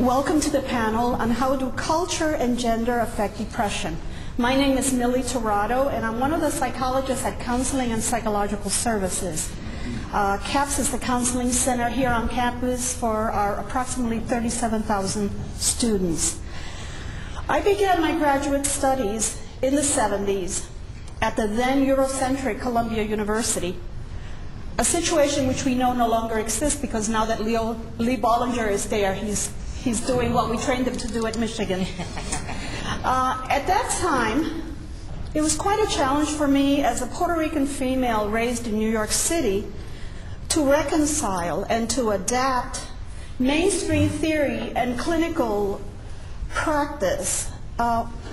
Welcome to the panel on how do culture and gender affect depression. My name is Millie Tirado, and I'm one of the psychologists at Counseling and Psychological Services. CAPS is the counseling center here on campus for our approximately 37,000 students. I began my graduate studies in the 70s at the then Eurocentric Columbia University, a situation which we know no longer exists because now that Lee Bollinger is there, he's doing what we trained him to do at Michigan. At that time, it was quite a challenge for me as a Puerto Rican female raised in New York City to reconcile and to adapt mainstream theory and clinical practice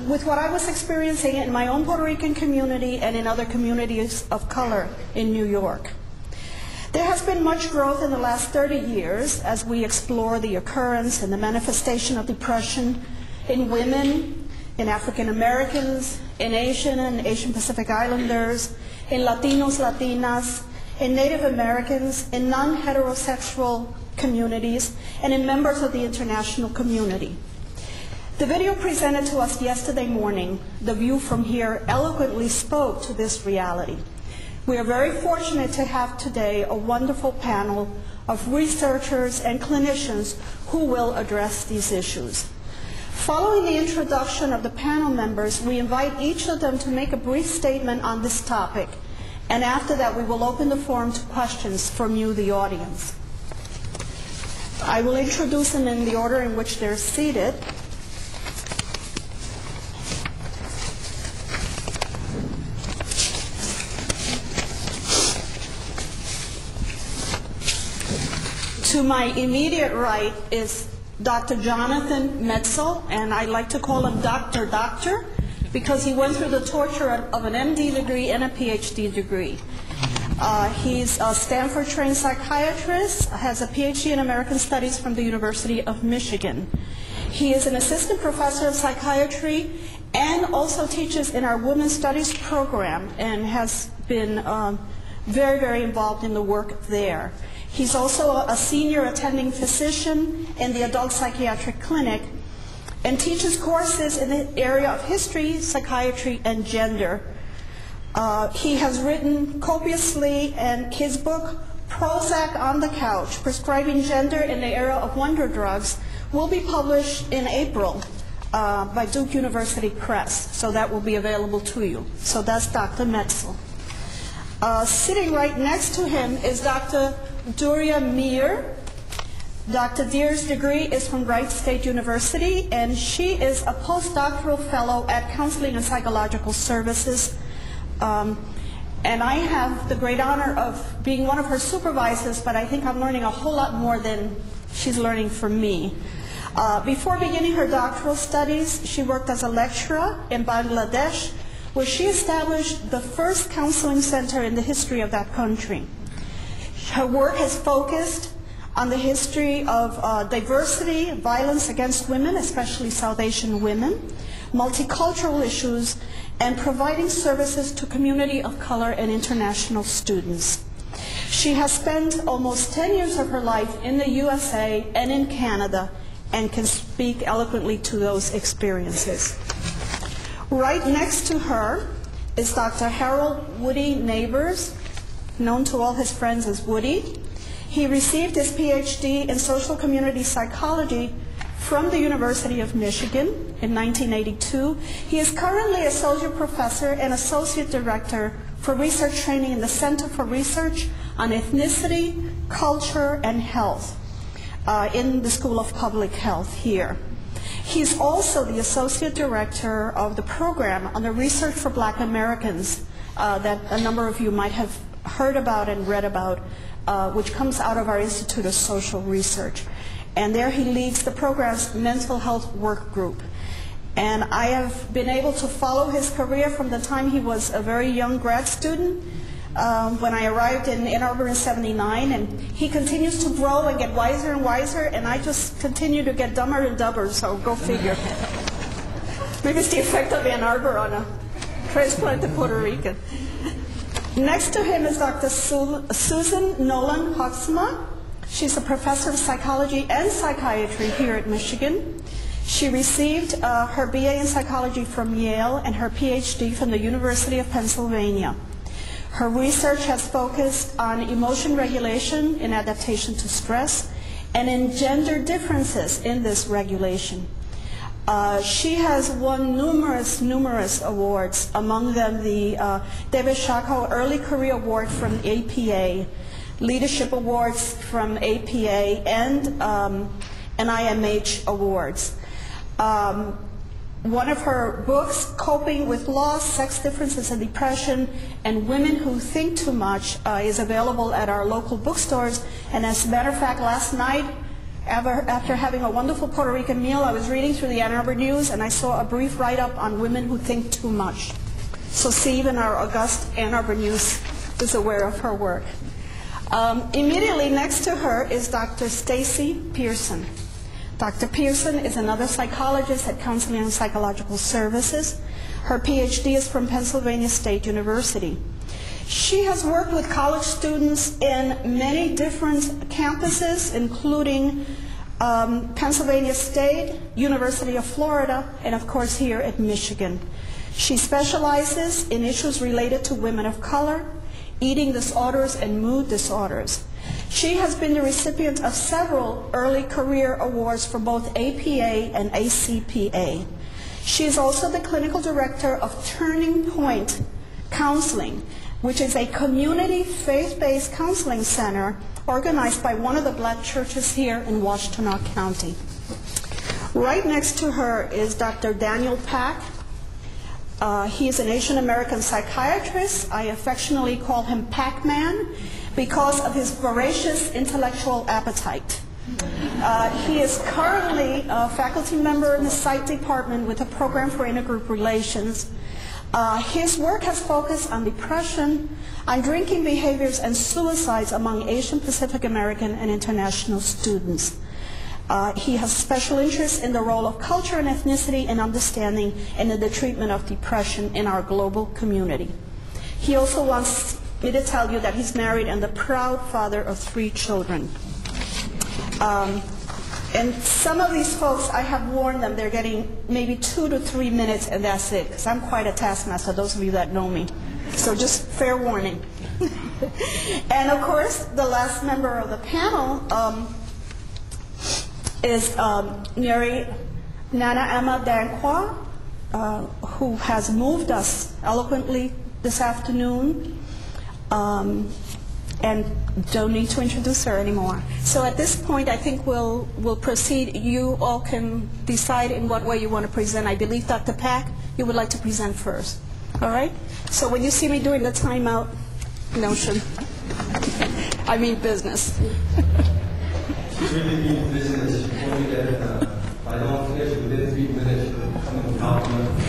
with what I was experiencing in my own Puerto Rican community and in other communities of color in New York. There has been much growth in the last 30 years as we explore the occurrence and the manifestation of depression in women, in African Americans, in Asian and Asian Pacific Islanders, in Latinos, Latinas, in Native Americans, in non-heterosexual communities, and in members of the international community. The video presented to us yesterday morning, The View from Here, eloquently spoke to this reality. We are very fortunate to have today a wonderful panel of researchers and clinicians who will address these issues. Following the introduction of the panel members, we invite each of them to make a brief statement on this topic, and after that we will open the forum to questions from you, the audience. I will introduce them in the order in which they're seated. To my immediate right is Dr. Jonathan Metzl, and I like to call him Doctor because he went through the torture of an MD degree and a PhD degree. He's a Stanford-trained psychiatrist, has a PhD in American Studies from the University of Michigan. He is an assistant professor of psychiatry and also teaches in our Women's Studies program and has been very, very involved in the work there. He's also a senior attending physician in the adult psychiatric clinic and teaches courses in the area of history, psychiatry, and gender. He has written copiously, and his book, Prozac on the Couch, Prescribing Gender in the Era of Wonder Drugs, will be published in April by Duke University Press, so that will be available to you. So that's Dr. Metzl. Sitting right next to him is Dr. Durriya Meer. Dr. Deere's degree is from Wright State University, and she is a postdoctoral fellow at Counseling and Psychological Services. And I have the great honor of being one of her supervisors, but I think I'm learning a whole lot more than she's learning from me. Before beginning her doctoral studies, she worked as a lecturer in Bangladesh, where she established the first counseling center in the history of that country. Her work has focused on the history of diversity, violence against women, especially South Asian women, multicultural issues, and providing services to community of color and international students. She has spent almost 10 years of her life in the USA and in Canada and can speak eloquently to those experiences. Right next to her is Dr. Harold Woody Neighbors, known to all his friends as Woody. He received his PhD in social community psychology from the University of Michigan in 1982. He is currently a associate professor and associate director for research training in the Center for Research on Ethnicity, Culture and Health in the School of Public Health here. He's also the associate director of the program on the Research for Black Americans that a number of you might have heard about and read about, which comes out of our Institute of Social Research. And there he leads the program's mental health work group. And I have been able to follow his career from the time he was a very young grad student when I arrived in Ann Arbor in '79, and he continues to grow and get wiser and wiser, and I just continue to get dumber and dumber, so go figure. Maybe it's the effect of Ann Arbor on a transplanted Puerto Rican. Next to him is Dr. Susan Nolen-Hoeksema. She's a professor of psychology and psychiatry here at Michigan. She received her BA in psychology from Yale and her PhD from the University of Pennsylvania. Her research has focused on emotion regulation in adaptation to stress and in gender differences in this regulation. She has won numerous awards, among them the David Shako Early Career Award from APA, Leadership Awards from APA, and NIMH Awards. One of her books, Coping with Loss, Sex Differences and Depression, and Women Who Think Too Much, is available at our local bookstores. And as a matter of fact, last night, after having a wonderful Puerto Rican meal, I was reading through the Ann Arbor News, and I saw a brief write-up on Women Who Think Too Much. So see, even our august Ann Arbor News is aware of her work. Immediately next to her is Dr. Stacey Pearson. Dr. Pearson is another psychologist at Counseling and Psychological Services. Her PhD is from Pennsylvania State University. She has worked with college students in many different campuses, including Pennsylvania State, University of Florida, and of course here at Michigan. She specializes in issues related to women of color, eating disorders, and mood disorders. She has been the recipient of several early career awards for both APA and ACPA. She is also the clinical director of Turning Point Counseling, which is a community faith-based counseling center organized by one of the black churches here in Washtenaw County. Right next to her is Dr. Daniel Pak. He is an Asian American psychiatrist. I affectionately call him Pac-Man because of his voracious intellectual appetite. He is currently a faculty member in the Psych Department with a program for intergroup relations. His work has focused on depression, on drinking behaviors, and suicides among Asian Pacific American and international students. He has special interest in the role of culture and ethnicity in understanding and in the treatment of depression in our global community. He also wants me to tell you that he's married and the proud father of 3 children. And some of these folks, I have warned them, they're getting maybe 2 to 3 minutes and that's it, because I'm quite a taskmaster, those of you that know me. So just fair warning. And of course, the last member of the panel is Mary Nana Emma Dankwa, who has moved us eloquently this afternoon, and don't need to introduce her anymore. So at this point, I think we'll proceed. You all can decide in what way you want to present. I believe, Dr. Pak, you would like to present first. All right? So when you see me doing the timeout notion, I mean business. She really means business. She told me that if I don't finish within 3 minutes, she'll come and compliment.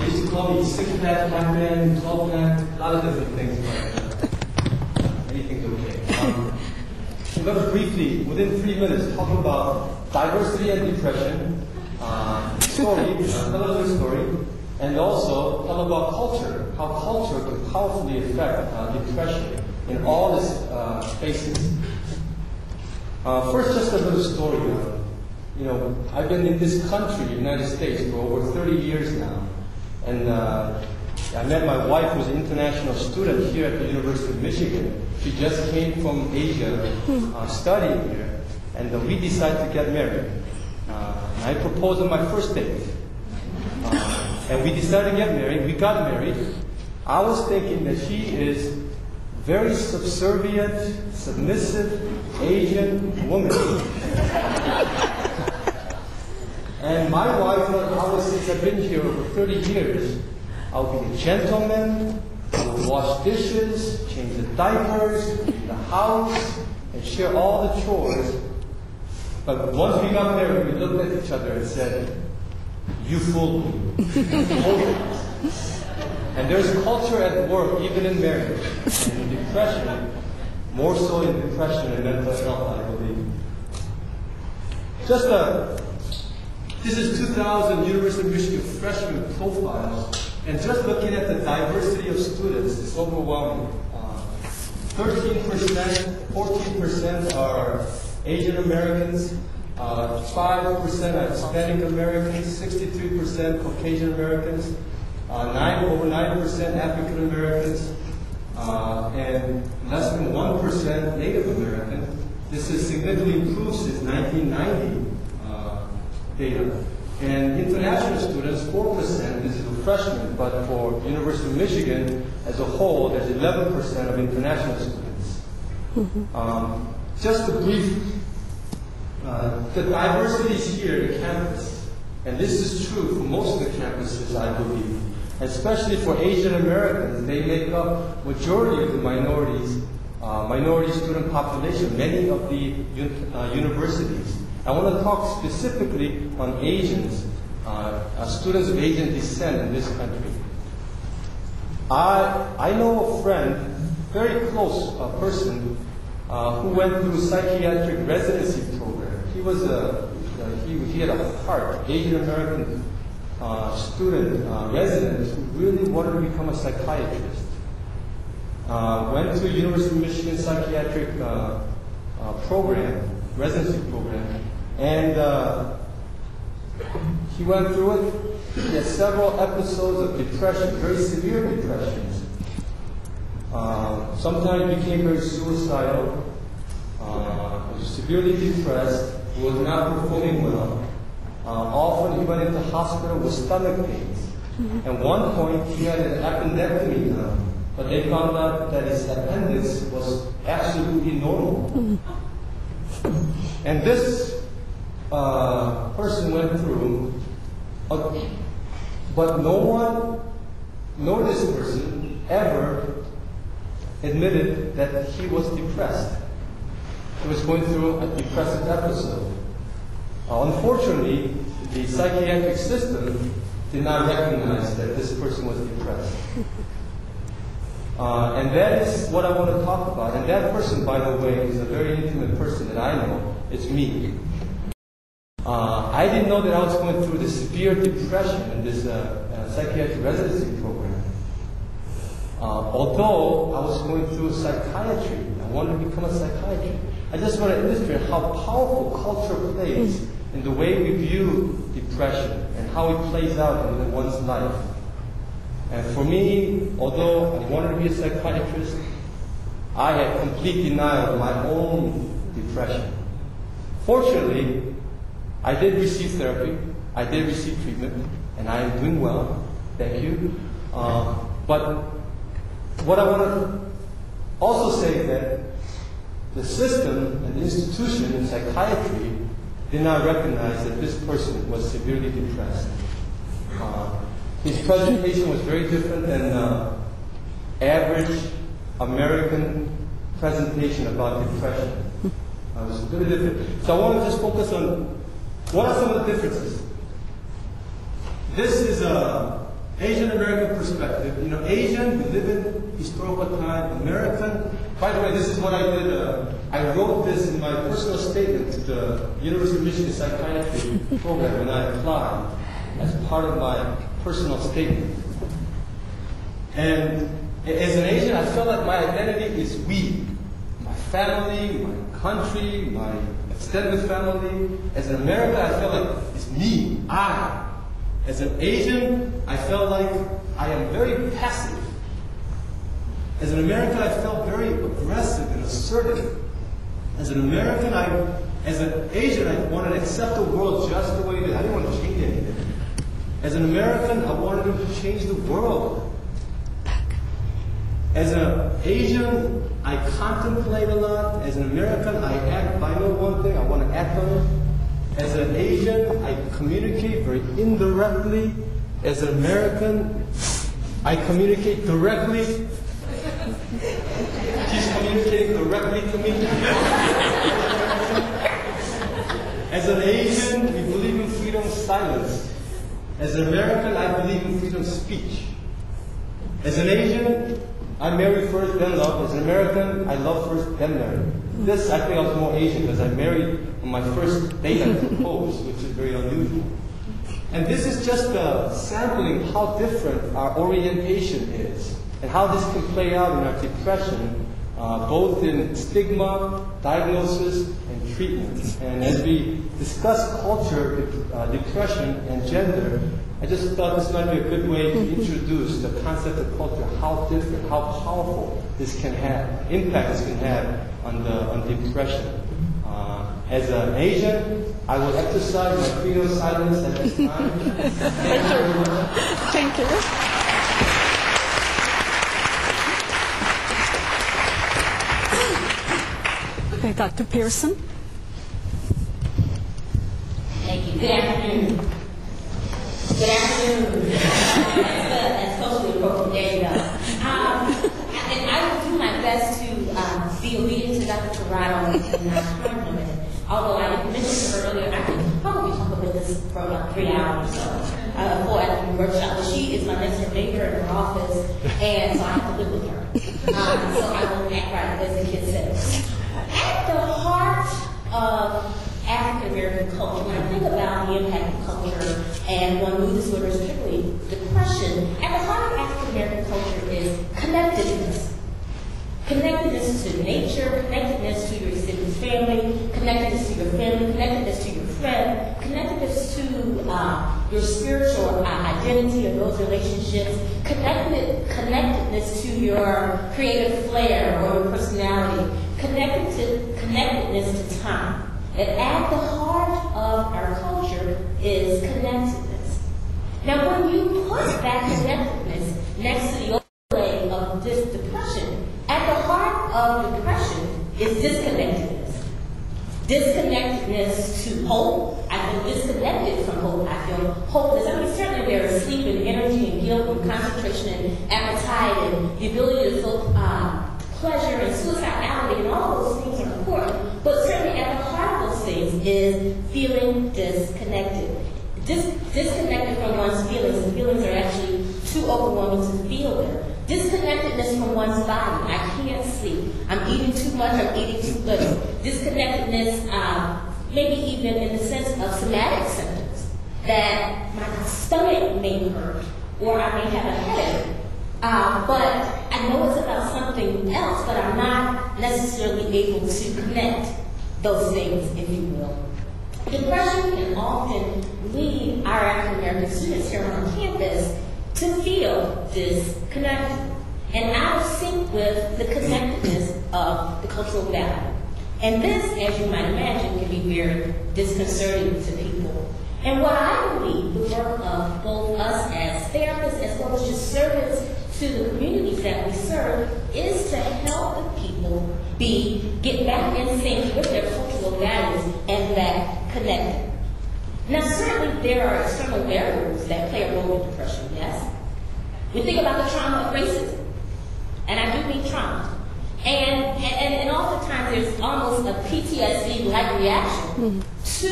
She used to call me six-pack, my man, 12-pack, a lot of different things, but anything's okay. Let's briefly, within 3 minutes, talk about diversity and depression, another story, and also talk about culture, how culture can powerfully affect depression in all its spaces. First, just a little story. You know, I've been in this country, the United States, for over 30 years now. And I met my wife, who's an international student here at the University of Michigan. She just came from Asia studying here. And we decided to get married. I proposed on my first date. And we decided to get married. We got married. I was thinking that she is very subservient, submissive, Asian woman. And my wife thought, since I've been here over 30 years, I'll be a gentleman, I'll wash dishes, change the diapers, clean the house, and share all the chores. But once we got married, we looked at each other and said, you fooled me. And there's culture at work, even in marriage, and in depression, more so in depression and mental health, I believe. This is 2000 University of Michigan freshman profile, and just looking at the diversity of students is overwhelming. 13%, 14% are Asian Americans, 5% are Hispanic Americans, 63% Caucasian Americans, over 9% African Americans, and less than 1% Native American. This is significantly improved since 1990 data. And international students, 4%, this is for freshmen, but for University of Michigan as a whole, there's 11% of international students. Mm-hmm. Just a brief, the diversity is here in campus, and this is true for most of the campuses, I believe. Especially for Asian Americans, they make up majority of the minority student population, many of the universities. I want to talk specifically on Asians, students of Asian descent in this country. I know a friend, very close person, who went through psychiatric residency program. He was he had a heart, Asian American student, resident, who really wanted to become a psychiatrist. Went to University of Michigan psychiatric program, residency program, and he went through it. He had several episodes of depression, very severe depressions. Sometimes became very suicidal, was severely depressed, was not performing well. Often he went into hospital with stomach pains. Mm-hmm. At one point he had an appendectomy done, but they found out that his appendix was absolutely normal. Mm-hmm. And this person went through, but no one, no this person ever admitted that he was depressed. He was going through a depressive episode. Unfortunately, the psychiatric system did not recognize that this person was depressed. And that is what I want to talk about. And that person, by the way, is a very intimate person that I know. It's me. I didn't know that I was going through this severe depression in this psychiatric residency program. Although I was going through psychiatry, I wanted to become a psychiatrist. I just want to illustrate how powerful culture plays in the way we view depression and how it plays out in one's life. And for me, although I wanted to be a psychiatrist, I had complete denial of my own depression. Fortunately, I did receive therapy, I did receive treatment, and I am doing well, thank you. But what I want to also say is that the system and the institution in psychiatry did not recognize that this person was severely depressed. His presentation was very different than average American presentation about depression. It was very different. So I want to just focus on what are some of the differences. This is a Asian American perspective. You know, Asian, we live in historical time. American. By the way, this is what I did. I wrote this in my personal statement to the University of Michigan psychiatry program when I applied as part of my personal statement. And as an Asian, I felt like my identity is we. My family, my country, my extended family. As an American, I felt like it's me, I. As an Asian, I felt like I am very passive. As an American, I felt very aggressive and assertive. As an American, as an Asian, I wanted to accept the world just the way that I didn't want to change anything. As an American, I wanted to change the world. As an Asian, I contemplate a lot. As an American, I act by no one thing. I want to act on it. As an Asian, I communicate very indirectly. As an American, I communicate directly. She's communicating directly to me. As an Asian, we believe in freedom of silence. As an American, I believe in freedom of speech. As an Asian, I marry first, then love. As an American, I love first, then marry. This, I think I was more Asian because I married on my first date I proposed, which is very unusual. And this is just a sampling how different our orientation is and how this can play out in our depression both in stigma, diagnosis, and treatment. And as we discuss culture, depression, and gender, I just thought this might be a good way to introduce the concept of culture, how different, how powerful this can have, impact this can have on depression. As an Asian, I will exercise my freedom of silence at this time. Thank you. Thank you. Okay, Dr. Pearson. Thank you. Good afternoon. Good afternoon. That's totally appropriate. There you go. And I will do my best to be obedient to Dr. Tirado and not harm him. And although I mentioned earlier, I could probably talk about this for about 3 hours or so before I do the workshop. But she is my resident banker in her office, and so I have to live with her. So I will act right as the kid says. At the heart of African-American culture, when I think about the impact of culture and one mood disorder, particularly depression, at the heart of African-American culture is connectedness. Connectedness to nature, connectedness to your extended family, connectedness to your family, connectedness to your friend, connectedness to your spiritual identity or those relationships, connectedness to your creative flair or your personality, connectedness to time. And at the heart of our culture is connectedness. Now, when you put that connectedness next to the overlay of this depression, at the heart of depression is disconnectedness. Disconnectedness to hope. I feel disconnected from hope. I feel hopeless. I mean, certainly there is sleep and energy and guilt and concentration and appetite and the ability to feel pleasure and suicidality and all those things are important, but certainly at the heart of those things is feeling disconnected. Disconnected from one's feelings, and feelings are actually too overwhelming to feel them. Disconnectedness from one's body. I can't sleep. I'm eating too much, I'm eating too little. Disconnectedness, maybe even in the sense of somatic symptoms, that my stomach may hurt, or I may have a headache. But I know it's about something else, but I'm not necessarily able to connect those things, if you will. Depression can often lead our African American students here on campus to feel disconnected and out of sync with the connectedness of the cultural value. And this, as you might imagine, can be very disconcerting to people. And what I believe the work of both us as therapists as well as just servants to the communities that we serve is to help the people get back in sync with their cultural values and that connected. Now certainly there are external variables that play a role in depression, yes? We think about the trauma of racism, and I do mean trauma. And oftentimes there's almost a PTSD-like reaction to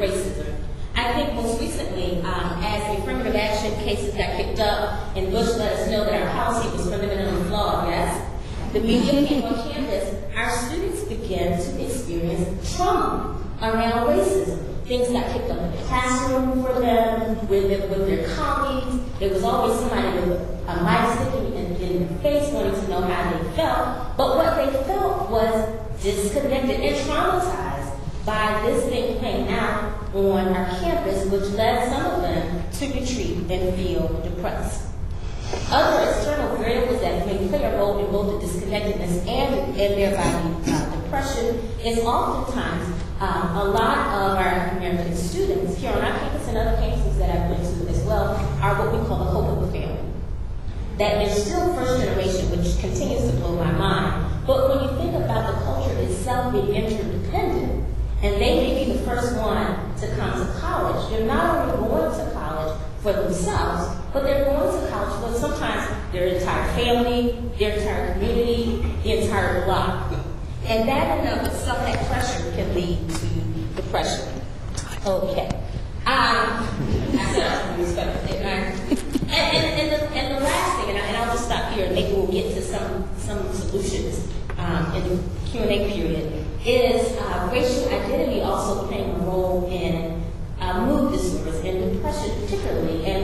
racism. I think most recently, as the affirmative action cases got kicked up, and Bush let us know that our policy was fundamentally flawed, yes? The media came on campus, our students began to experience trauma around racism. Things got kicked up in the classroom for them, with their colleagues. There was always somebody with a mic sticking in their face wanting to know how they felt. But what they felt was disconnected and traumatized by this thing playing out on our campus, which led some of them to retreat and feel depressed. Other external variables that may play a role in both the disconnectedness and thereby depression is oftentimes a lot of our African-American students here on our campus and other campuses that I've been to as well are what we call the hope of the family. That is still first generation, which continues to blow my mind. But when you think about the culture itself being interdependent, and they may be the first one to come to college. They're not only going to college for themselves, but they're going to college for sometimes their entire family, their entire community, the entire block. And that in and of itself, that pressure can lead to depression. Okay. And the last thing, and I'll just stop here and maybe we'll get to some solutions in the Q&A period, is racial identity also playing a role in mood disorders and depression particularly. And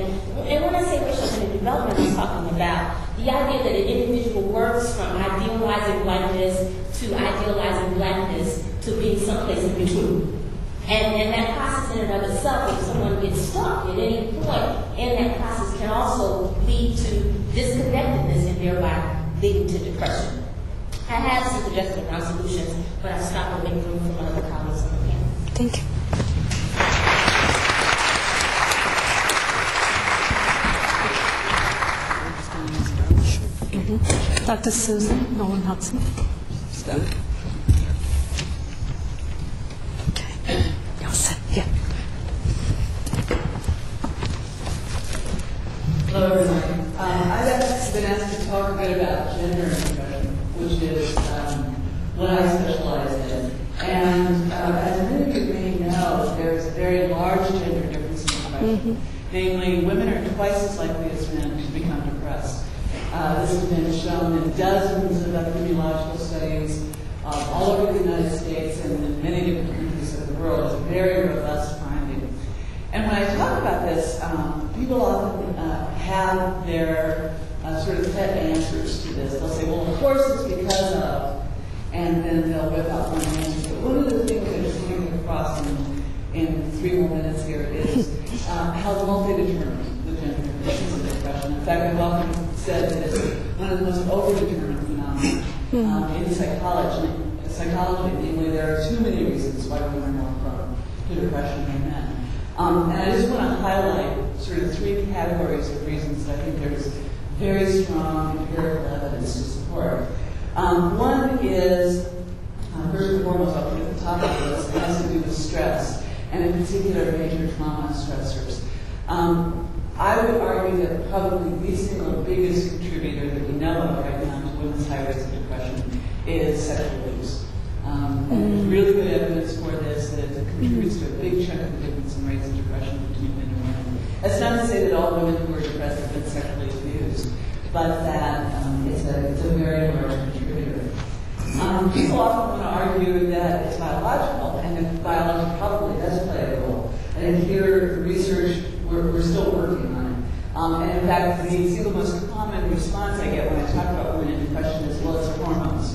when I say racial identity development, I'm talking about the idea that an individual works from idealizing whiteness to idealizing blackness to being someplace in between. And that process in and of itself, if someone gets stuck at any point in that process, can also lead to disconnectedness and thereby leading to depression. I have some suggestions around solutions, but I'll stop and make room for my other colleagues on the panel. Thank you. Mm-hmm. Dr. Susan Nolen-Hoeksema. Okay. Y'all set? Yeah. Hello, everyone. I've been asked to talk a bit about gender and depression, which is what I specialize in. And as many of you may know, there's a very large gender difference in depression. Mm-hmm. Namely, women are twice as likely as men to become depressed. This has been shown in dozens of epidemiological studies all over the United States and in many different countries of the world. It's a very robust finding. And when I talk about this, people often have their sort of pet answers to this. They'll say, well, of course it's because of, and then they'll whip out one answer. But one of the things that is coming across in 3 more minutes here is how multi-determined the gender is in depression. In fact, I've often said that it's one of the most overdetermined phenomena in psychology. Namely, there are too many reasons why women are more prone to depression than men. And I just want to highlight sort of 3 categories of reasons that I think there's very strong empirical evidence to support. One is, first and foremost, I'll put at the top of this, it has to do with stress, and in particular, major trauma stressors. I would argue that probably the single biggest contributor that we know of right now to women's high rates of depression is sexual abuse. And there's really good evidence for this that it contributes to a big chunk of the difference in rates of depression between men and women. That's not to say that all women who are depressed have been sexually abused, but that it's a very large contributor. People often want to argue that it's biological, and if biology probably does play a role. And here, the research, we're still working on it. And in fact, the single most common response I get when I talk about women in depression is, well, it's hormones.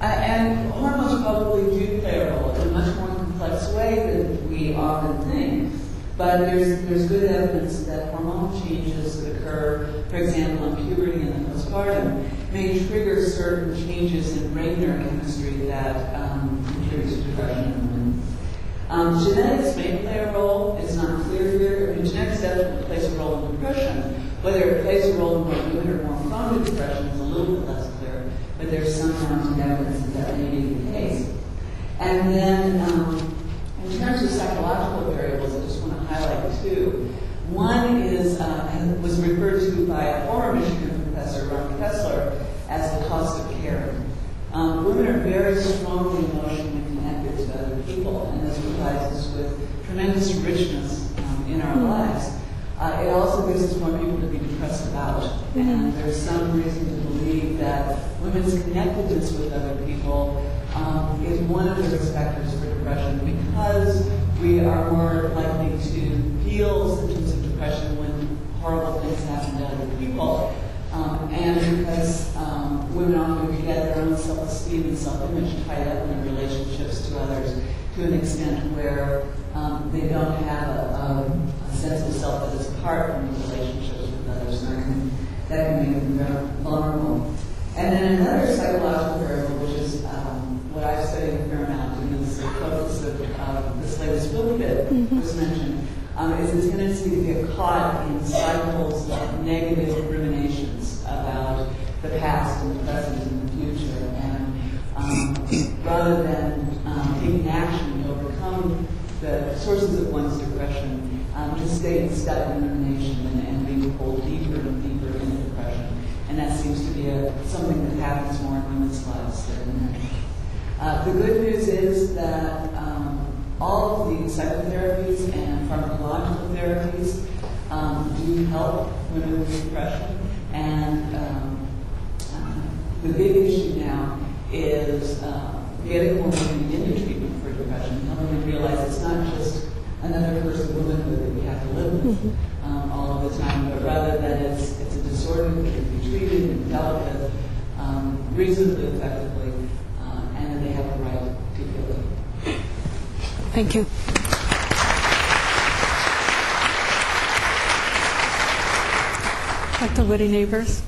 And hormones probably do play a role in a much more complex way than we often think. But there's good evidence that hormonal changes that occur, for example, in puberty and in postpartum, may trigger certain changes in brain neurochemistry that contributes to depression in women. Genetics may play a role. It's not clear here. I mean, genetics definitely plays a role in depression. Whether it plays a role in what women are more prone to depression is a little bit less clear, but there's some mounting evidence that that may be the case. And then, in terms of psychological variables, I just want to highlight 2. One is was referred to by a former Michigan professor, Ron Kessler, as the cost of caring. Women are very strongly emotionally connected to other people, and this provides us with tremendous richness in our lives. It also gives us more people to be depressed about, and there's some reason to believe that women's connectedness with other people is one of the risk factors for depression, because we are more likely to feel symptoms of depression when horrible things happen to other people, and because women often get their own self-esteem and self-image tied up in their relationships to others to an extent where they don't have a sense of self that is apart from the relationships with others, and that can make them vulnerable. And then another psychological variable, which is what I've studied a fair amount, and this is the focus of this latest book that was mentioned, is the tendency to get caught in cycles of negative ruminations about the past and the present and the future, and rather than taking action to overcome the sources of one's depression, to stay stuck in rumination and be pulled deeper and deeper into depression. And that seems to be something that happens more in women's lives than in men. The good news is that all of the psychotherapies and pharmacological therapies do help women with depression. And the big issue now is getting more women into treatment for depression, helping them realize it's not just another person womanhood that we have to live with all of the time, but rather that it's a disorder that can be treated and dealt with reasonably effectively, Thank you. Dr. Woody Neighbors.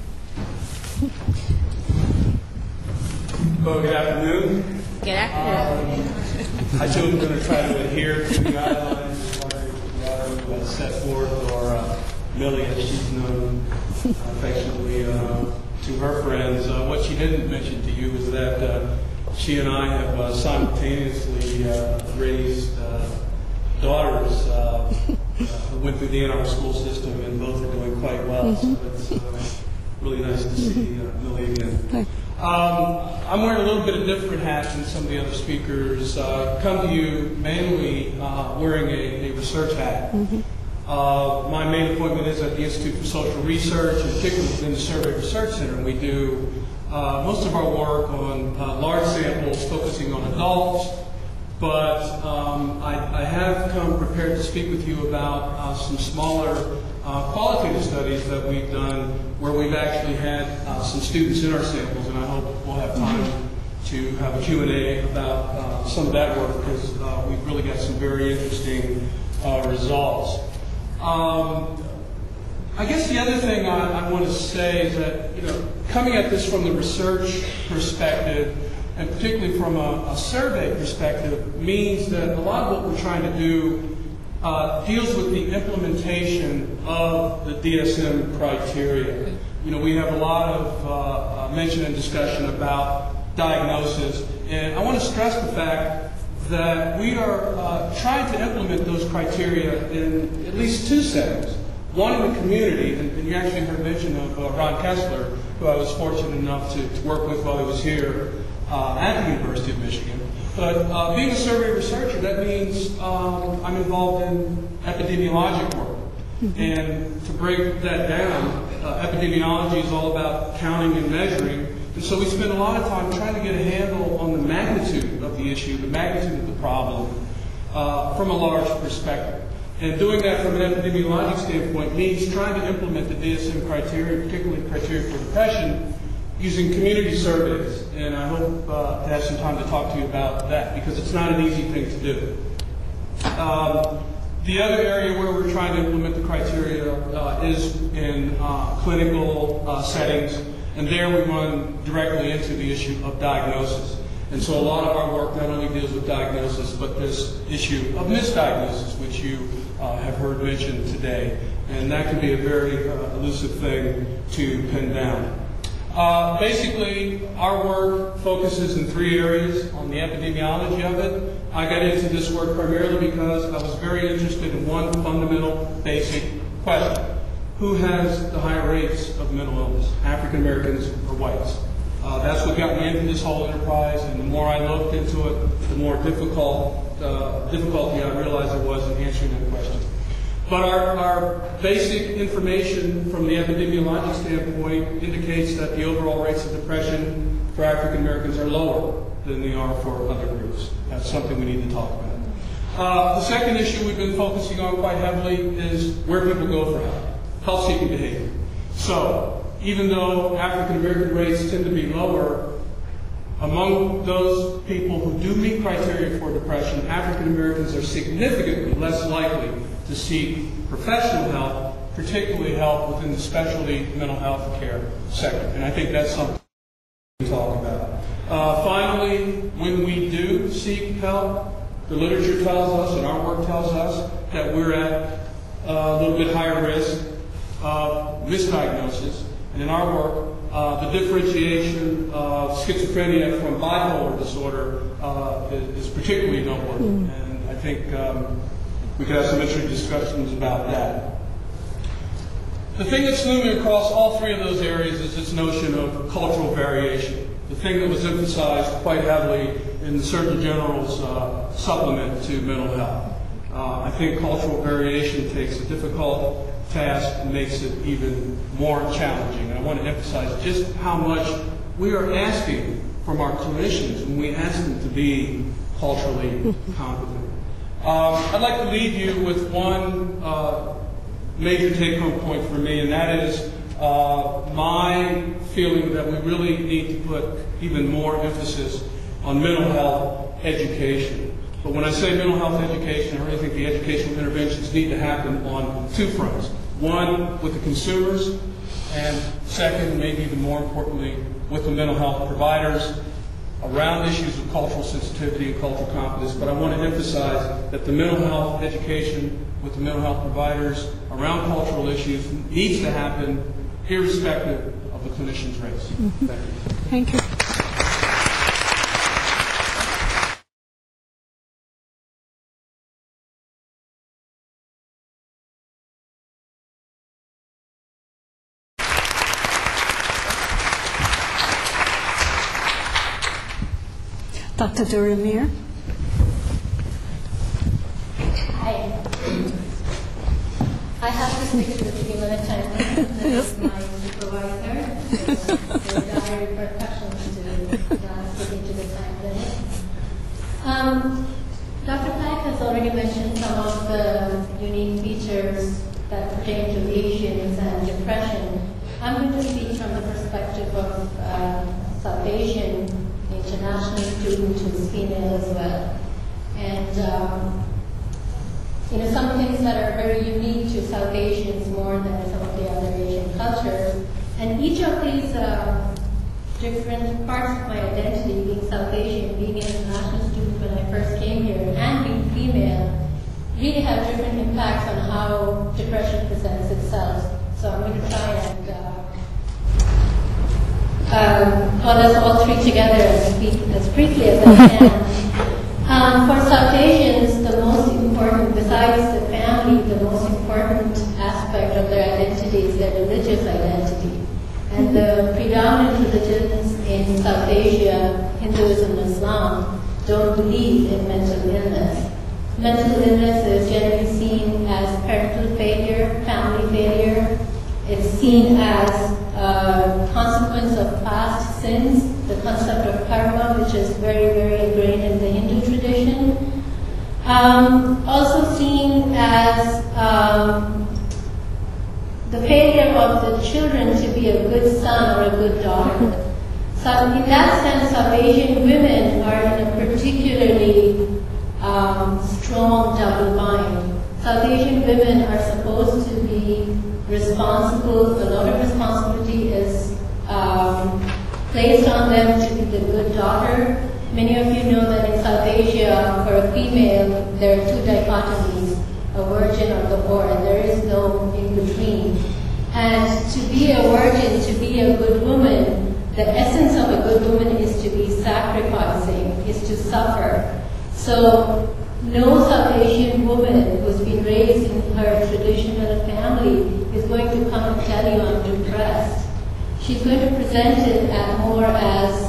Well, good afternoon. Good afternoon. I too am going to try to adhere to the guidelines that are set forth, or Millie, as she's known affectionately to her friends. What she didn't mention to you is that she and I have simultaneously raised daughters who went through the Ann Arbor school system, and both are doing quite well. So it's really nice to see Millie again. I'm wearing a little bit of different hats than some of the other speakers. Come to you mainly wearing a research hat. My main appointment is at the Institute for Social Research, and particularly within the Survey Research Center. And we do most of our work on large samples focusing on adults, but I have come prepared to speak with you about some smaller qualitative studies that we've done where we've actually had some students in our samples, and I hope we'll have time to have a Q&A about some of that work, because we've really got some very interesting results. I guess the other thing I want to say is that, you know, coming at this from the research perspective, and particularly from a survey perspective, means that a lot of what we're trying to do deals with the implementation of the DSM criteria. You know, we have a lot of mention and discussion about diagnosis, and I want to stress the fact that we are trying to implement those criteria in at least two settings. One, in the community, and you actually heard mention of Ron Kessler, who I was fortunate enough to work with while he was here at the University of Michigan. But being a survey researcher, that means I'm involved in epidemiologic work. And to break that down, epidemiology is all about counting and measuring. And so we spend a lot of time trying to get a handle on the magnitude of the issue, the magnitude of the problem, from a large perspective. And doing that from an epidemiologic standpoint means trying to implement the DSM criteria, particularly criteria for depression, using community surveys, and I hope to have some time to talk to you about that, because it's not an easy thing to do. The other area where we're trying to implement the criteria is in clinical settings, and there we run directly into the issue of diagnosis. And so a lot of our work not only deals with diagnosis, but this issue of misdiagnosis, which you have heard mentioned today, and that can be a very elusive thing to pin down. Basically, our work focuses in three areas on the epidemiology of it. I got into this work primarily because I was very interested in one fundamental, basic question. Who has the high rates of mental illness, African Americans or whites? That's what got me into this whole enterprise, and the more I looked into it, the more difficulty I realized there was in answering that question. But our basic information from the epidemiologic standpoint indicates that the overall rates of depression for African Americans are lower than they are for other groups. That's something we need to talk about. The second issue we've been focusing on quite heavily is where people go for help, help-seeking behavior. So even though African American rates tend to be lower, among those people who do meet criteria for depression, African Americans are significantly less likely to seek professional help, particularly help within the specialty mental health care sector. And I think that's something we talk about. Finally, when we do seek help, the literature tells us and our work tells us that we're at a little bit higher risk of misdiagnosis. And in our work, the differentiation of schizophrenia from bipolar disorder is particularly noteworthy. And I think we could have some interesting discussions about that. The thing that's looming across all three of those areas is this notion of cultural variation, the thing that was emphasized quite heavily in the Surgeon General's supplement to mental health. I think cultural variation takes a difficult task and makes it even more challenging. And I want to emphasize just how much we are asking from our clinicians when we ask them to be culturally competent. I'd like to leave you with one major take-home point for me, and that is my feeling that we really need to put even more emphasis on mental health education. But when I say mental health education, I really think the educational interventions need to happen on two fronts. One, with the consumers, and second, maybe even more importantly, with the mental health providers around issues of cultural sensitivity and cultural competence. But I want to emphasize that the mental health education with the mental health providers around cultural issues needs to happen irrespective of the clinician's race. Mm-hmm. Thank you. Thank you. Dr. Durriya Meer. Hi. I have to speak to the people at a time. That's my supervisor. There are repercussions to sticking to the time limit. Dr. Pak has already mentioned some of the unique features that pertain to Asians and depression. I'm going to speak from the perspective of South Asian international student who's female as well. And some things that are very unique to South Asians more than some of the other Asian cultures. And each of these different parts of my identity, being South Asian, being an international student when I first came here, and being female, really have different impacts on how depression presents itself. So I'm going to try and call us all three together and speak as briefly as I can. For South Asians, the most important, besides the family, the most important aspect of their identity is their religious identity. And the predominant religions in South Asia, Hinduism and Islam, don't believe in mental illness. Mental illness is generally seen as parental failure, family failure. It's seen as a consequence of past sins, the concept of karma, which is very, very ingrained in the Hindu tradition. Also seen as the failure of the children to be a good son or a good daughter. So in that sense, South Asian women are in a particularly strong double bind. South Asian women are supposed to be responsible, a lot of responsibility is placed on them to be the good daughter. Many of you know that in South Asia, for a female, there are two dichotomies, a virgin or the whore, and there is no in-between. And to be a virgin, to be a good woman, the essence of a good woman is to be sacrificing, is to suffer. So no South Asian woman who's been raised in her traditional family is going to come and tell you I'm depressed. She's going to present it as more as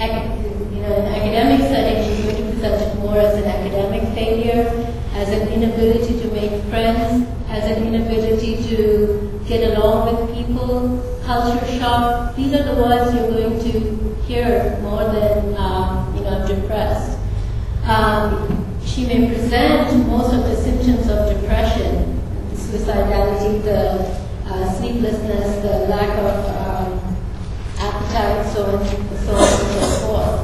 an academic setting. She's going to present it more as an academic failure, as an inability to make friends, as an inability to get along with people, culture shock. These are the words you're going to hear more than I'm depressed. She may present most of the symptoms of depression, the suicidality, the sleeplessness, the lack of appetite, so on and so forth.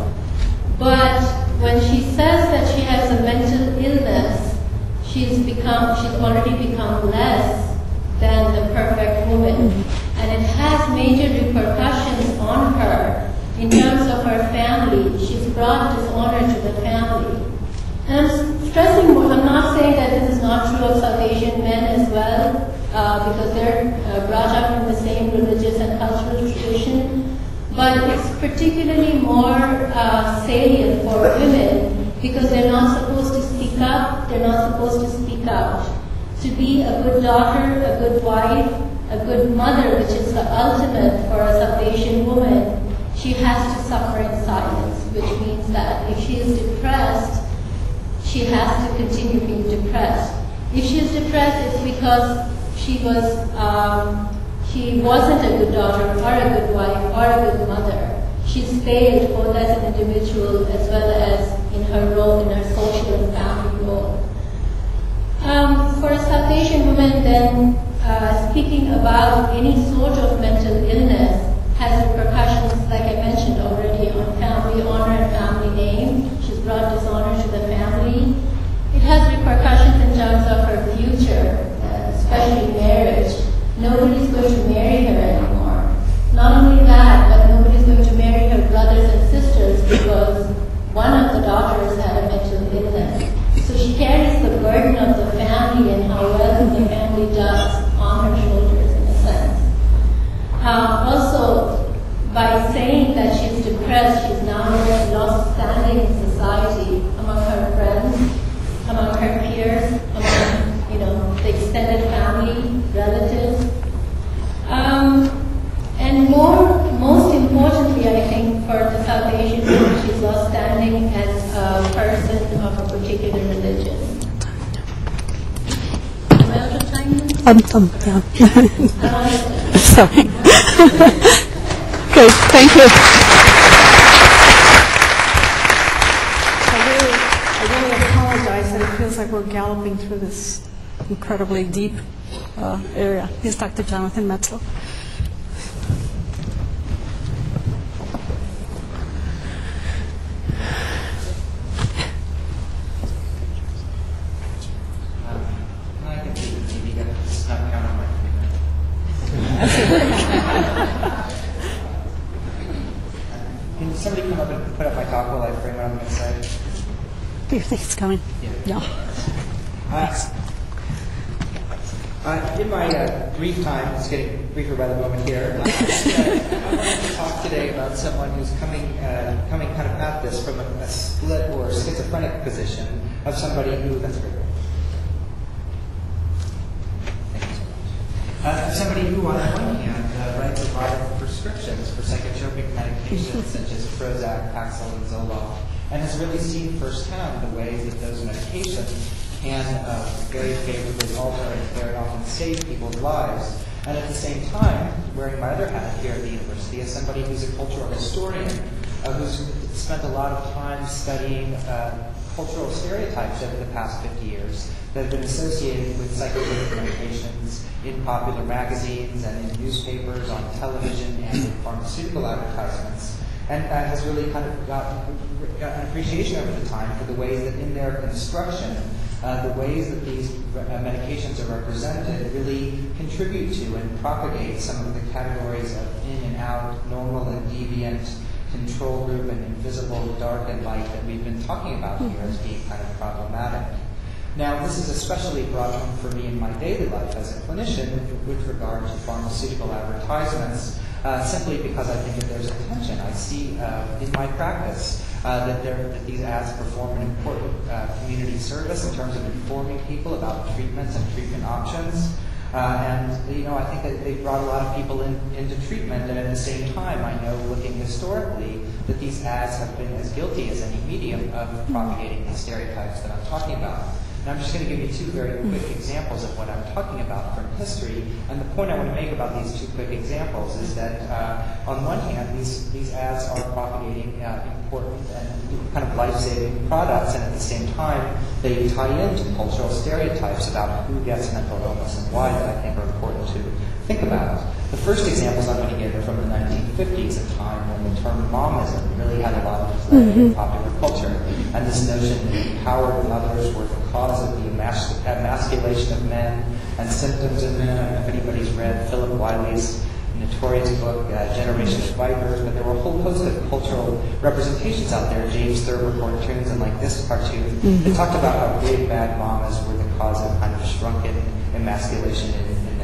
But when she says that she has a mental illness, she's already become less than the perfect woman. And it has major repercussions on her in terms of her family. She's brought dishonor to the family. And I'm stressing, I'm not saying that this is not true of South Asian men as well, because they're brought up in the same religious and cultural tradition, but it's particularly more salient for women because they're not supposed to speak up, they're not supposed to speak out. To be a good daughter, a good wife, a good mother, which is the ultimate for a South Asian woman, she has to suffer in silence, which means that if she is depressed, she has to continue being depressed. If she is depressed, it's because she wasn't a good daughter, or a good wife, or a good mother. She's failed both as an individual as well as in her role, in her social and family role. For a South Asian woman, then speaking about any sort of mental illness has repercussions, like I mentioned already, on family honor and family name. She's brought dishonor to the family. and how well the family does on her shoulders, in a sense. Also, by saying that she's depressed, she's now lost standing in society among her friends, among her peers, among the extended family, relatives. And most importantly, I think, for the South Asian woman, she's lost standing as a person of a particular religion. Am I out of time? Yeah. Sorry. Okay, thank you. I really apologize that it feels like we're galloping through this incredibly deep area. Here's Dr. Jonathan Metzl. It's coming. Yeah. In my brief time, it's getting briefer by the moment here. I wanted to talk today about someone who's coming kind of at this from a split or schizophrenic position of somebody who. That's great. Thank you so much. Somebody who, on the one hand, writes a lot of prescriptions for psychotropic medications such as Prozac, Paxil, and Zoloft, and has really seen firsthand the ways that those medications can very favorably alter and very often save people's lives. And at the same time, wearing my other hat here at the university as somebody who's a cultural historian, who's spent a lot of time studying cultural stereotypes over the past 50 years that have been associated with psychotropic medications in popular magazines and in newspapers, on television, and in pharmaceutical advertisements, and has really kind of got an appreciation over the time for the ways that in their construction, the ways that these medications are represented really contribute to and propagate some of the categories of in and out, normal and deviant, control group, and invisible, dark and light that we've been talking about here as being kind of problematic. Now, this is especially brought home for me in my daily life as a clinician with regard to pharmaceutical advertisements, simply because I think that there's a tension. I see in my practice that these ads perform an important community service in terms of informing people about treatments and treatment options. And I think that they brought a lot of people into treatment, and at the same time, I know looking historically that these ads have been as guilty as any medium of propagating these stereotypes that I'm talking about. And I'm just going to give you two very quick examples of what I'm talking about from history. And the point I want to make about these two quick examples is that, on one hand, these ads are propagating important and kind of life-saving products, and at the same time, they tie into cultural stereotypes about who gets mental illness and why that I think are important to think about. The first examples I'm going to give are from the 1950s, a time when the term momism really had a lot of play in popular culture, and this notion that empowered mothers were the cause of the emasculation of men and symptoms of men. I don't know if anybody's read Philip Wiley's notorious book, Generation of Vipers, but there were a whole host of cultural representations out there, James Thurber cartoons and like this cartoon, that talked about how big bad mamas were the cause of kind of shrunken emasculation in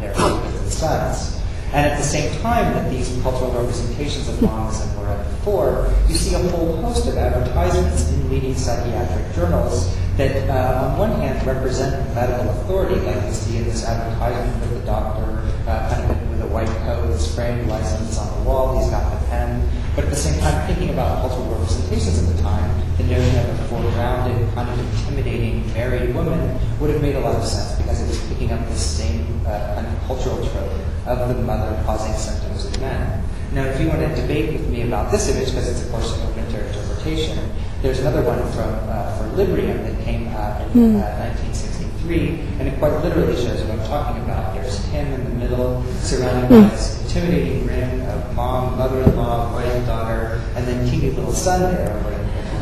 their sons. And at the same time that these cultural representations of momism were at the fore, you see a whole host of advertisements in leading psychiatric journals that, on one hand, represent medical authority, like you see in this advertisement with the doctor kind of with a white coat, his framed license on the wall, he's got the pen. But at the same time, thinking about cultural representations at the time, the notion of a foregrounded, kind of intimidating married woman would have made a lot of sense because it was picking up the same kind of cultural trope of the mother causing symptoms of men. Now, if you want to debate with me about this image, because it's of course open to interpretation, there's another one from for Librium that came out in 1963, and it quite literally shows what I'm talking about. There's him in the middle, surrounded by this intimidating ring of mom, mother-in-law, wife, daughter, and then teeny little son there.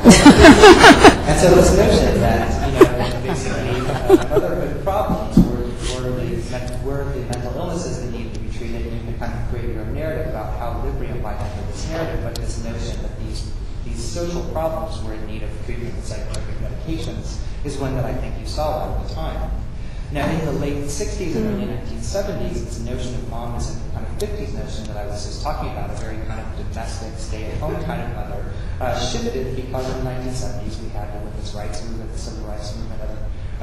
And so this notion that basically motherhood problems were the mental illnesses that need to be treated, and you can kind of create your narrative about how Librium might enter this narrative, but this notion that these social problems were in need of treatment with psychotropic medications is one that I think you saw at the time. Now, in the late 60s and early 1970s, it's a notion of mom is a kind of 50s notion that I was just talking about, a very kind of domestic, stay-at-home kind of mother, shifted because in the 1970s we had the women's rights movement, the civil rights movement,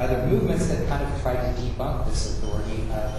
other movements that kind of tried to debunk this authority of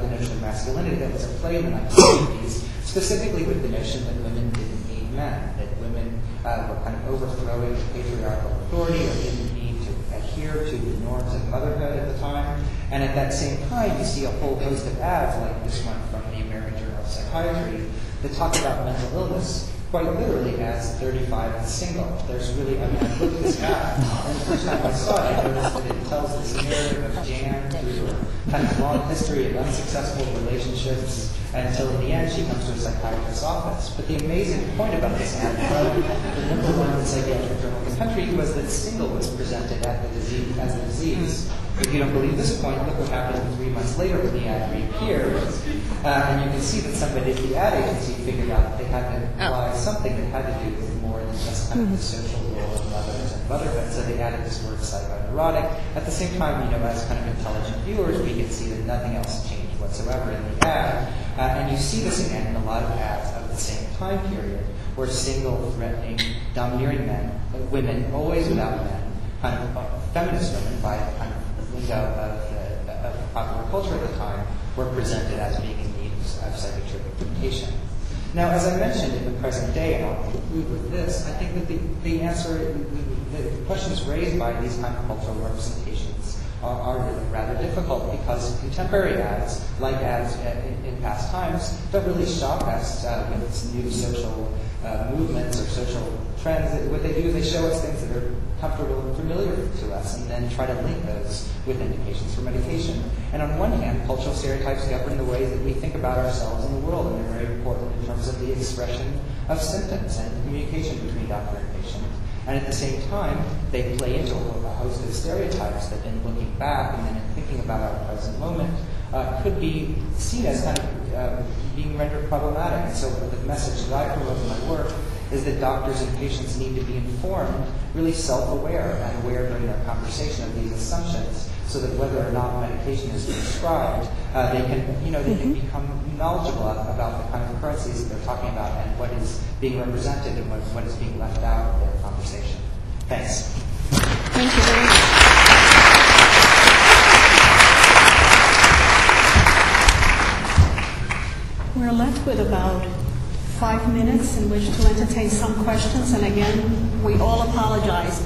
the notion of masculinity that was at play in the 1970s, specifically with the notion that women didn't need men, that women were kind of overthrowing the patriarchal authority or didn't need to adhere to the norms of motherhood at the time. And at that same time, you see a whole host of ads, like this one from the American Journal of Psychiatry, that talk about mental illness quite literally as 35 and single. There's really, I mean, I looked at this ad, and the first time I saw it, I noticed that it tells this narrative of Jan through her kind of long history of unsuccessful relationships until in the end she comes to a psychiatrist's office. But the amazing point about this ad, the number one psychiatric journal in the country, was that single was presented as a disease. If you don't believe this point, look what happened 3 months later when the ad reappeared. And you can see that somebody at the ad agency figured out that they had to apply something that had to do with more than just kind of the social role of mothers and motherhood. So they added this word psychoneurotic. At the same time, you know, as kind of intelligent viewers, we can see that nothing else changed whatsoever in the ad. And you see this again in a lot of ads of the same time period, where single, threatening, domineering men, women, always without men, kind of feminist women by kind of of popular culture at the time, were presented as being in need of psychotropic medication. Now, as I mentioned, in the present day, and I'll conclude with this, I think that the answer, the questions raised by these kind of cultural representations are really rather difficult, because contemporary ads, like ads in past times, don't really shock us with its new social movements or social trends. What they do is they show us things that are comfortable and familiar to us, and then try to link those with indications for medication. And on one hand, cultural stereotypes govern the ways that we think about ourselves and the world, and they're very important in terms of the expression of symptoms and communication between doctor and patient. And at the same time, they play into a host of stereotypes that, in looking back and then in thinking about our present moment, could be seen as kind of being rendered problematic. And so the message that I promote in my work is that doctors and patients need to be informed, really self-aware, and aware during their conversation of these assumptions, so that whether or not medication is prescribed, they can, you know, they can become knowledgeable about the kind of crises that they're talking about and what is being represented and what is being left out of their conversation. Thanks. Thank you very much. We're left with about 5 minutes in which to entertain some questions, and again, we all apologize.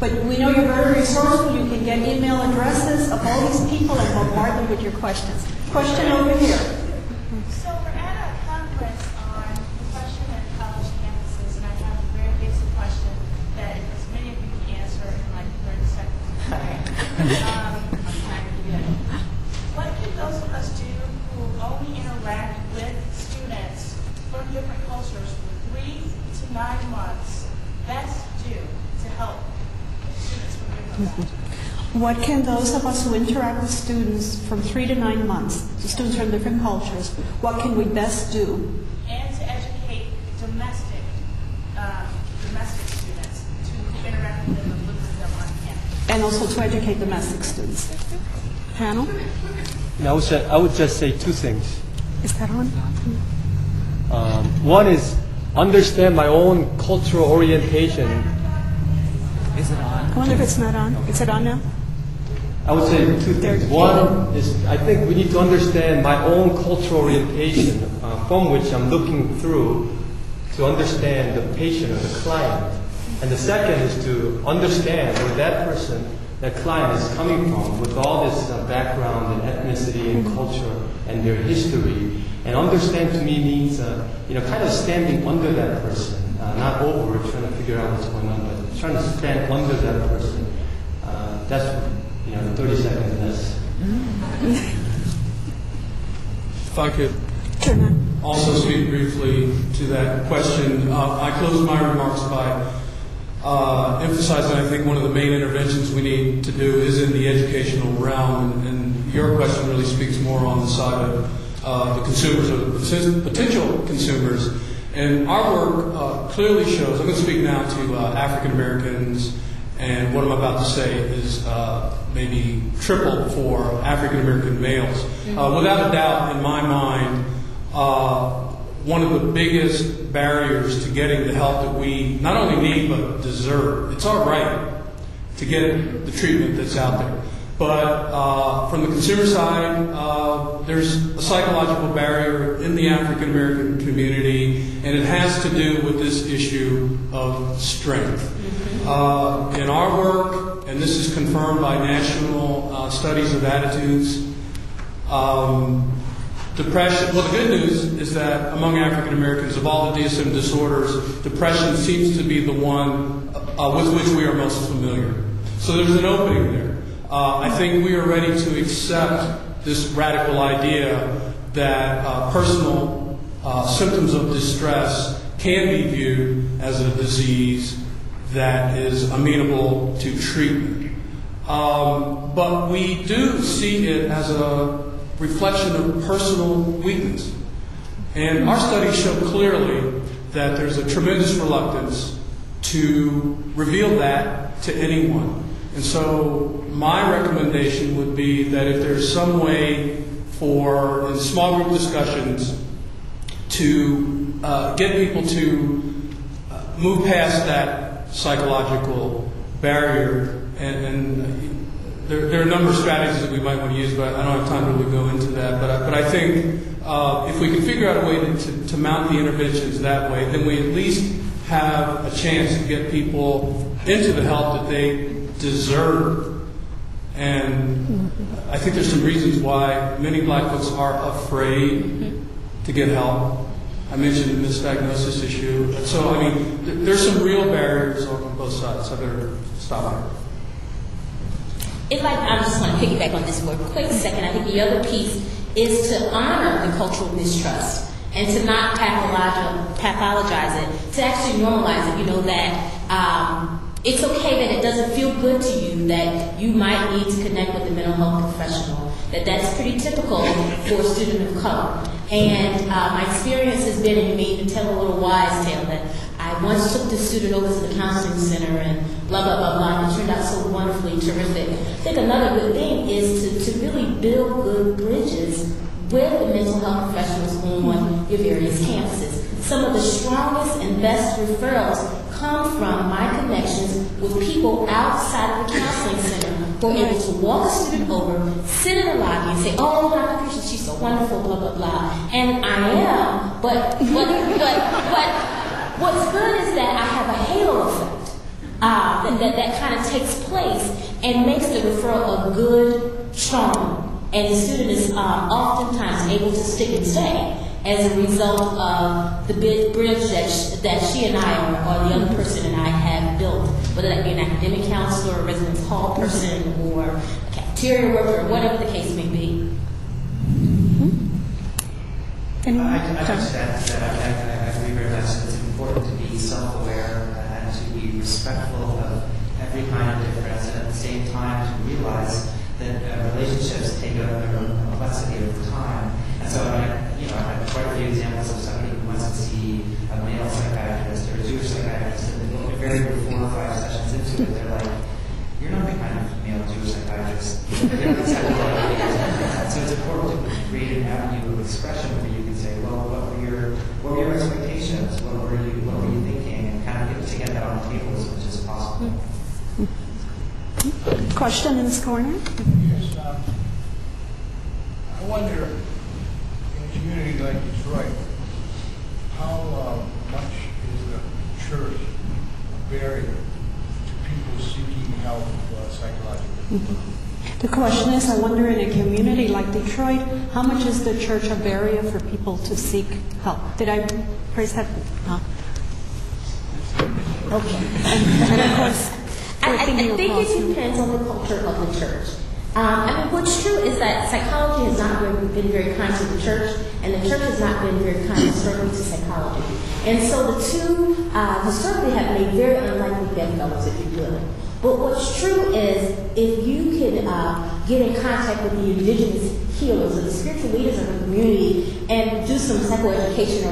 But we know you're very resourceful. You can get email addresses of all these people and bombard them with your questions. Question over here. So we're at a conference on depression and college campuses, and I have a very basic question that as many of you can answer in like 30 seconds. I'm trying to do it. What can those of us do who only interact with students from different cultures for 3 to 9 months best do to help students from different cultures? What can those of us who interact with students from 3 to 9 months, students from different cultures, what can we best do? And to educate domestic students to interact with them and look at them on campus. And also to educate domestic students. Hannah? No, I would just say two things. Is that on? One is understand my own cultural orientation. Is it on? I wonder if it's not on. Is it on now? I would say two things. One is I think we need to understand my own cultural orientation from which I'm looking through to understand the patient or the client. And the second is to understand where that person, that client is coming from with all this background and ethnicity and culture and their history. And understand to me means, kind of standing under that person, not over trying to figure out what's going on, but trying to stand under that person. That's, the 30 seconds of this. If I could also speak briefly to that question, I close my remarks by emphasizing I think one of the main interventions we need to do is in the educational realm, and your question really speaks more on the side of the consumers or the potential consumers. And our work clearly shows, I'm going to speak now to African Americans And what I'm about to say is maybe triple for African-American males. Without a doubt, in my mind, one of the biggest barriers to getting the help that we not only need but deserve. It's our right to get the treatment that's out there. But from the consumer side, there's a psychological barrier in the African-American community, and it has to do with this issue of strength. In our work, and this is confirmed by national studies of attitudes, depression, well, the good news is that among African Americans, of all the DSM disorders, depression seems to be the one with which we are most familiar. So there's an opening there. I think we are ready to accept this radical idea that personal symptoms of distress can be viewed as a disease that is amenable to treatment. But we do see it as a reflection of personal weakness. And our studies show clearly that there's a tremendous reluctance to reveal that to anyone. And so my recommendation would be that if there's some way for, in small group discussions, to get people to move past that psychological barrier, and there are a number of strategies that we might want to use, but I don't have time to really go into that. But I think if we can figure out a way to mount the interventions that way, then we at least have a chance to get people into the help that they deserve. And I think there's some reasons why many black folks are afraid to get help. I mentioned the misdiagnosis issue. So, I mean, there's some real barriers on both sides. I better stop here. If I just want to piggyback on this for a quick second. I think the other piece is to honor the cultural mistrust and to not pathologize it, to actually normalize it. You know, that it's okay that it doesn't feel good to you, that you might need to connect with a mental health professional, that that's pretty typical for a student of color. And my experience has been, and you made me tell a little wise tale, that I once took this student over to the counseling center and blah, blah, blah, blah, and it turned out so wonderfully terrific. I think another good thing is to really build good bridges with the mental health professionals on your various campuses. Some of the strongest and best referrals come from my connections with people outside of the counseling center who are able to walk a student over, sit in a lobby and say, oh, Dr. Pearson, she's so wonderful, blah, blah, blah. And I am, but what's good is that I have a halo effect that kind of takes place and makes the referral a good charm. And the student is oftentimes able to stick and stay as a result of the big bridge that she and I, or the other person and I, have built, whether that be an academic counselor, a residence hall person, or a cafeteria worker, whatever the case may be. Mm-hmm. I just add to that, I agree very much that it's important to be self-aware and to be respectful of every kind of difference, and at the same time to realize that relationships take a complexity over time. And so I have quite a few examples of somebody who wants to see a male psychiatrist or a Jewish psychiatrist, and they go very 4 or 5 sessions into it, they're like, you're not the kind of male Jewish psychiatrist. So it's important to create an avenue of expression where you can say, well, what were your expectations? What were you thinking? And kind of to get that on the table as much as possible. Question in this corner? Yes. I wonder, community like Detroit, how much is the church a barrier to people seeking help psychologically? Mm-hmm. The question is, I wonder, in a community like Detroit, how much is the church a barrier for people to seek help? Did I praise that? No. Okay. And of course, I think it depends on the culture of the church. I mean, what's true is that psychology has not been very kind to the church, and the church has not been very kind, certainly, to psychology. And so the two historically have made very unlikely bedfellows, if you will. But what's true is, if you can get in contact with the indigenous healers or the spiritual leaders of the community and do some psychoeducation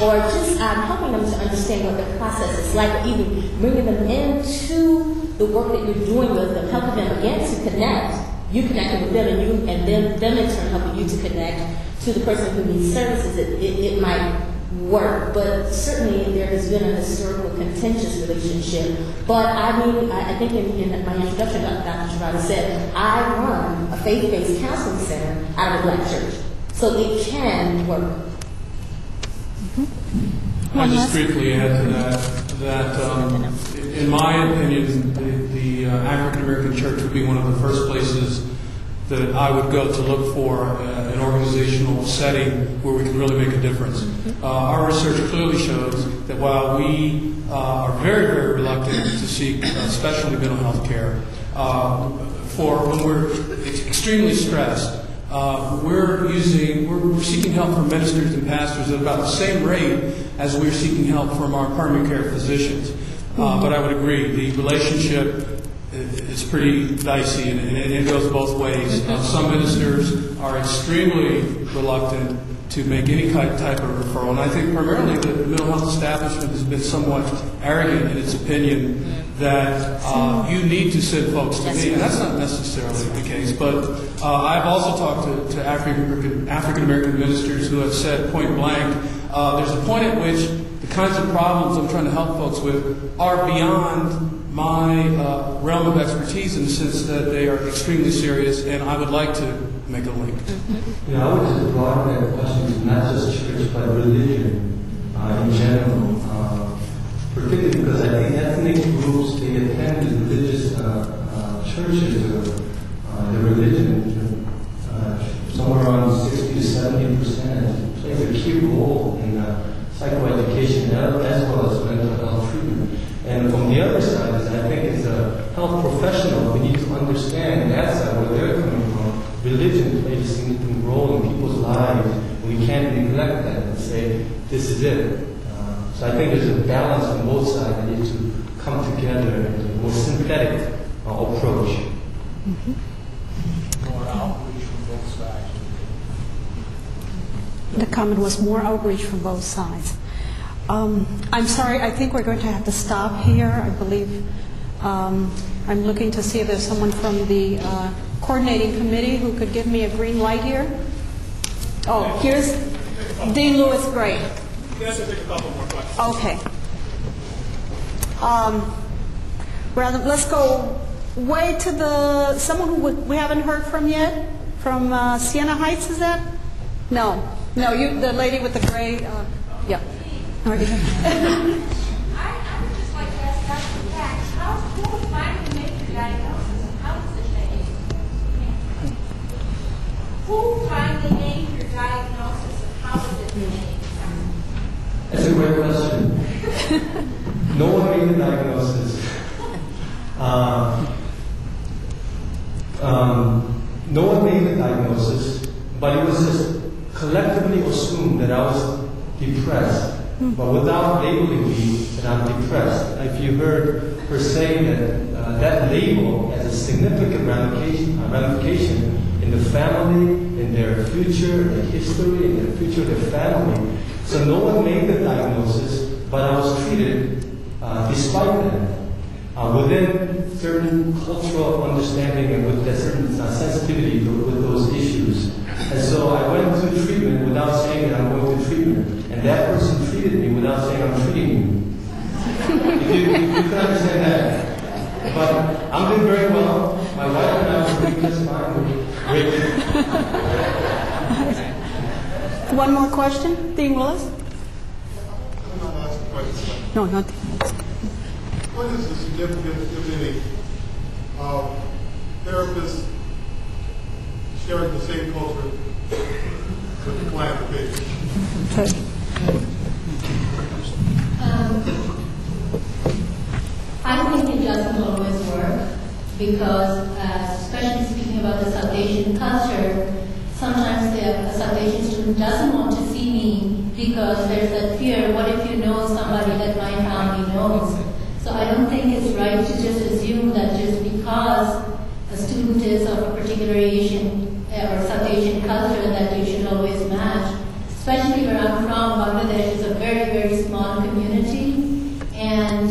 or just helping them to understand what the process is like, or even bringing them into the work that you're doing with them, helping them again to connect. You connecting with them, and you and them in turn helping you to connect to the person who needs services. It might work, but certainly there has been a historical contentious relationship. But I mean, I think in my introduction, Dr. Tirado said, I run a faith-based counseling center out of a black church, so it can work. Mm-hmm. I'll just briefly add to that in my opinion, the African American church would be one of the first places that I would go to look for an organizational setting where we can really make a difference. Our research clearly shows that while we are very, very reluctant to seek specialty mental health care, for when we're extremely stressed, we're seeking help from ministers and pastors at about the same rate as we're seeking help from our primary care physicians. But I would agree, the relationship is pretty dicey, and it goes both ways. Some ministers are extremely reluctant to make any type of referral, and I think primarily the mental health establishment has been somewhat arrogant in its opinion that you need to send folks to me, and that's not necessarily the case. But I've also talked to African American ministers who have said point blank, there's a point at which the kinds of problems I'm trying to help folks with are beyond my realm of expertise, in the sense that they are extremely serious, and I would like to make a link. Yeah, I would just broaden that question, not just church, but religion in general, particularly because I think ethnic groups, they attend the religious churches, the religion, somewhere around 60 to 70% plays a key role in psychoeducation as well as mental health treatment. And from the other side, is I think as a health professional, we need to understand that side, where they're coming from. Religion plays a significant role in people's lives. We can't neglect that and say, this is it. So I think there's a balance on both sides that need to come together in a more synthetic approach. Mm-hmm. More outreach from both sides. The comment was more outreach from both sides. I'm sorry, I think we're going to have to stop here, I believe. I'm looking to see if there's someone from the coordinating committee who could give me a green light here. Oh, here's Dean Lewis Gray. Yes, there's a couple more questions. Okay. Let's go way to the, someone who we haven't heard from yet, from Siena Heights, is that? No, no, you, the lady with the gray, yeah. I would just like to ask Dr. Pak, how will finally make your diagnosis, and how does it change? Who finally made your diagnosis, and how did it change? That's a great question. No one made the diagnosis. No one made the diagnosis, but it was just collectively assumed that I was depressed. But without labeling me that I'm depressed, if you heard her saying that that label has a significant ramification in the family, in their future, their history, in their future, their family. So no one made the diagnosis, but I was treated despite that, within certain cultural understanding and with a certain sensitivity with those issues. And so I went to treatment without saying that I'm going to treatment. And that person treated me without saying I'm treating you. You can understand that. But I'm doing very well. My wife and I are doing just fine. One more question, Dean Willis? No, not. What is the significance, if any, of therapists sharing the same culture with the client and patient? Okay. I think it doesn't always work because, especially speaking about the South Asian culture, sometimes the South Asian student doesn't want to see me because there's that fear, what if you know somebody that my family knows? So I don't think it's right to just assume that just because a student is of particular Asian or South Asian culture that you should always match. Especially where I'm from, Bangladesh is a very, very small community, and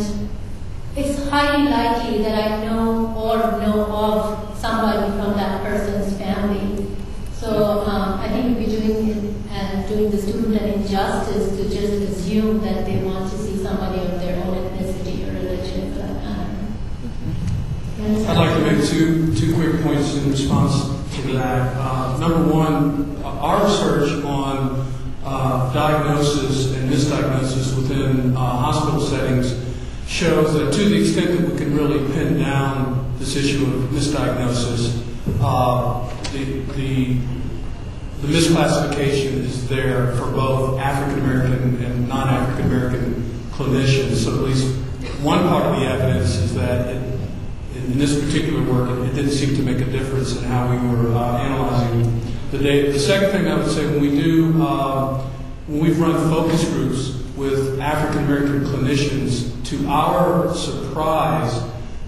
it's highly likely that I know or know of somebody from that person's family. So I think we'll be doing the student an injustice to just assume that they want to see somebody of their own ethnicity or religion for that matter. I'd like to make two quick points in response to that. Number one, our research on diagnosis and misdiagnosis within hospital settings shows that to the extent that we can really pin down this issue of misdiagnosis, the misclassification is there for both African American and non-African American clinicians. So at least one part of the evidence is that in this particular work, it didn't seem to make a difference in how we were analyzing the data. The second thing I would say, when we do, when we've run focus groups with African American clinicians, to our surprise,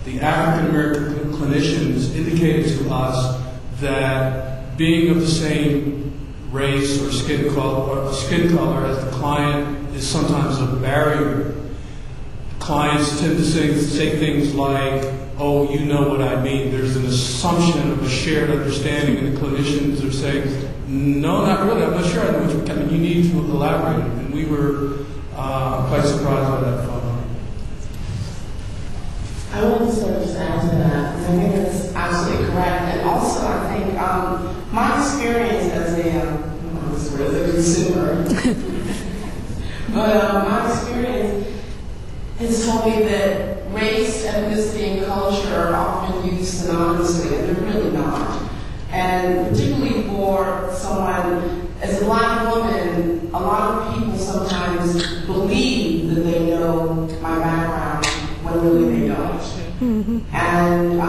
the African American clinicians indicated to us that being of the same race or skin color as the client is sometimes a barrier. Clients tend to say things like, "Oh, you know what I mean." There's an assumption of a shared understanding, and the clinicians are saying, "No, not really. I'm not sure I know what you mean. You need to elaborate." And we were quite surprised by that phenomenon. I want to sort of just add to that, because I think it's absolutely correct. And also, I think my experience as a consumer, but my experience has told me that race, ethnicity, and culture are often used synonymously, and they're really not. And particularly for someone, as a black woman, a lot of people sometimes believe that they know my background when really they don't. Mm-hmm. And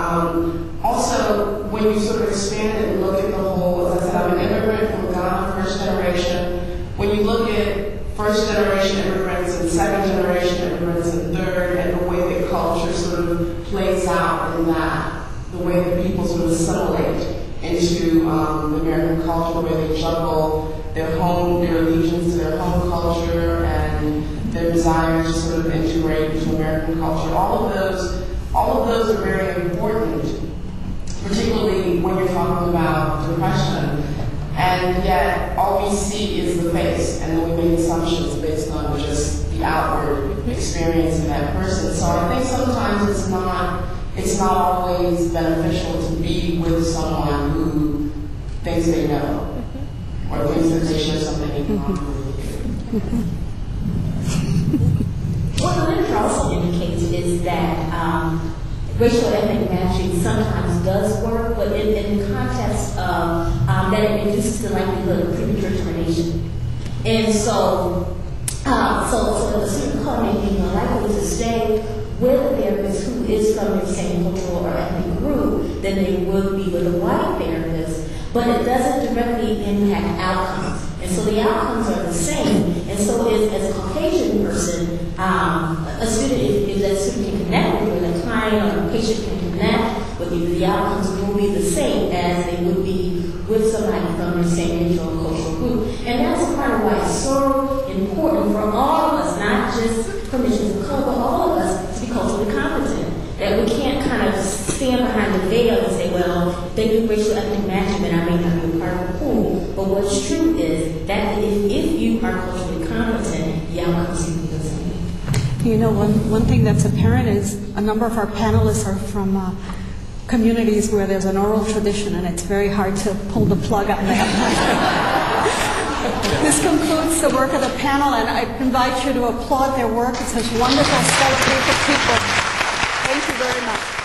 also, when you sort of expand it and look at the whole, as I said, I'm an immigrant from Ghana, first generation. When you look at first generation immigrants and second generation immigrants and third, and the way that culture sort of plays out in that, the way that people sort of assimilate into American culture, where they juggle their home, their allegiance to their home culture, and their desire to sort of integrate into American culture. All of those are very important, particularly when you're talking about depression. And yet, all we see is the face, and then we make assumptions based on just the outward experience of that person. So I think sometimes it's not always beneficial to be with someone who thinks they know, or thinks that they share something in common. What the literature also indicates is that racial ethnic matching sometimes does work, but in the context of that it reduces the likelihood of predetermination. And so the student may be more likely to stay with a therapist who is from the same cultural or ethnic group than they would be with a white therapist, but it doesn't directly impact outcomes. And so the outcomes are the same. And so as a Caucasian person, a student, if that student can connect with you, and a client or a patient can connect with you, the outcomes will be the same as they would be with somebody from the same racial and cultural group. And that's part of why it's so important for all of us, not just clinicians of color, but all of us, to be culturally competent. That we can't kind of stand behind the veil and say, well, they do racial ethnic matching, and I may not be part of the pool. But what's true is that if you are culturally competent, the outcomes will be the same. You know, one thing that's apparent is a number of our panelists are from communities where there's an oral tradition, and it's very hard to pull the plug on that. This concludes the work of the panel, and I invite you to applaud their work. It's such wonderful, stellar group of people. Thank you very much.